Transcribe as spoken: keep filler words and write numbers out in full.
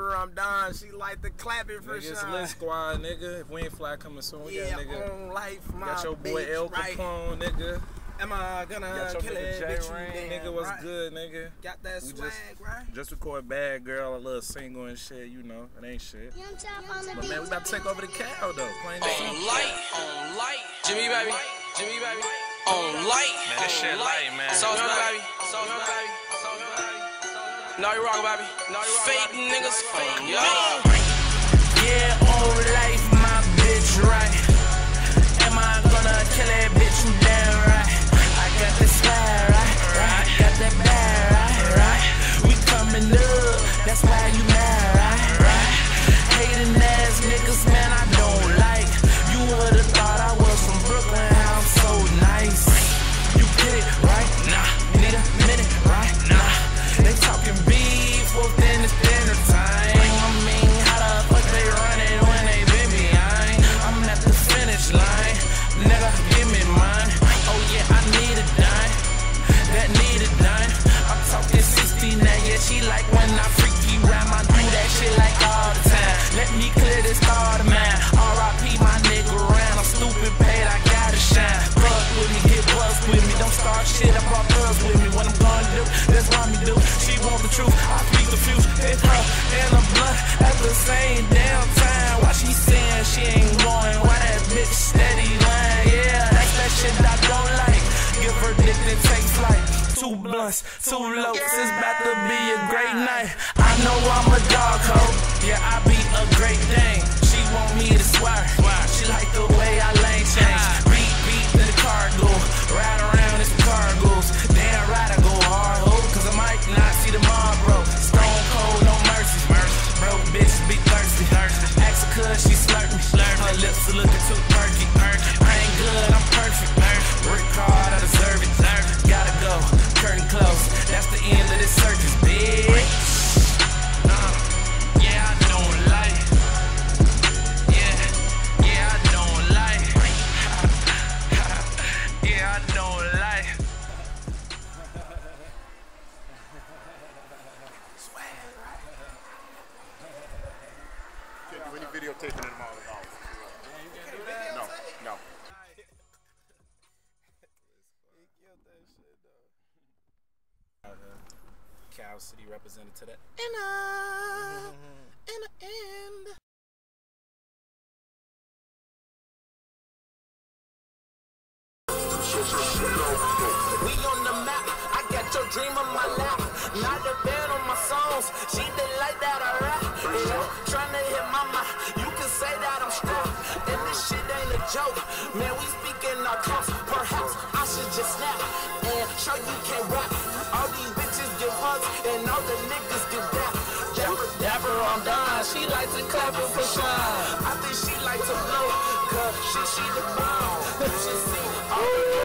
rapper, I'm Don. She like the clapping for sure. It's Lit Squad, nigga. If we ain't fly coming soon, yeah, we got nigga. On life, my got your boy L Capone, right. Nigga. Am I gonna got your kill it? J Rain, nigga, what's right. good, nigga? Got that we swag, just, right? Just record Bad Girl, a little single and shit, you know. It ain't shit. But man, we about to take over the cow, though. On light, on light. Jimmy, baby. Jimmy, baby. On light. Man, this shit light, man. So no, baby. So no, baby. So no, baby. No, you rock, baby. No, you rock. Fake niggas. Yo. Yeah, on life, my bitch, right? Am I gonna kill that bitch? You damn right. That's why you mad, right? Right? Hating ass niggas, man, I don't like. You would've thought I was from Brooklyn, how I'm so nice. You get it, right? Nah, need a minute, right? Nah, they talking beef, well then it's dinner time. I mean, how the fuck they running when they been behind? I'm at the finish line, nigga, give me mine. Oh yeah, I need a dime, that need a dime. I'm talking sixty now, yeah, she like when I freak. I do that shit like all the time. Let me clear this thought of mine. R I P my nigga around. I'm stupid paid, I gotta shine. Fuck with me, get buzzed with me. Don't start shit, I brought buzz with me. What I'm gonna do, that's what me do. She want the truth, I speak the fuse. It's her and I'm blunt at the same damn time. Why she saying she ain't going? Why that bitch steady lying? Yeah, that's that shit I don't like. Give her dick and take flight. Two blunts, two lopes, it's about to be a great night. I know I'm a dog hoe, yeah, I be a great thing. She want me to swear, she like the way I lane change. Beat, beat in the cargo, ride around as cargoes. Damn right I go hard, ho, cause I might not see tomorrow. Stone cold, no mercy, broke bitch be thirsty. Ask her cause she slurp me, her lips are looking too perky. I ain't good, I'm perfect, work hard, I deserve it. Gotta go, curtain close, that's the end of this circus, bitch. Videotaping them all. You can't do that? No, no. He killed that shit, though. Cal City representative today. In a, in a end. We on the map. I got your dream on my lap. Not a bed on my songs. She didn't like that I rap. Yeah. Trying to hit my mind. Say that I'm strong, and this shit ain't a joke. Man, we speaking our cups. Perhaps I should just snap and show you can't rap. All these bitches give hugs, and all the niggas give rap. Dapper, dapper, I'm done. She like to clap and push on. I think she like to blow, cause she, she the bomb. You should see all the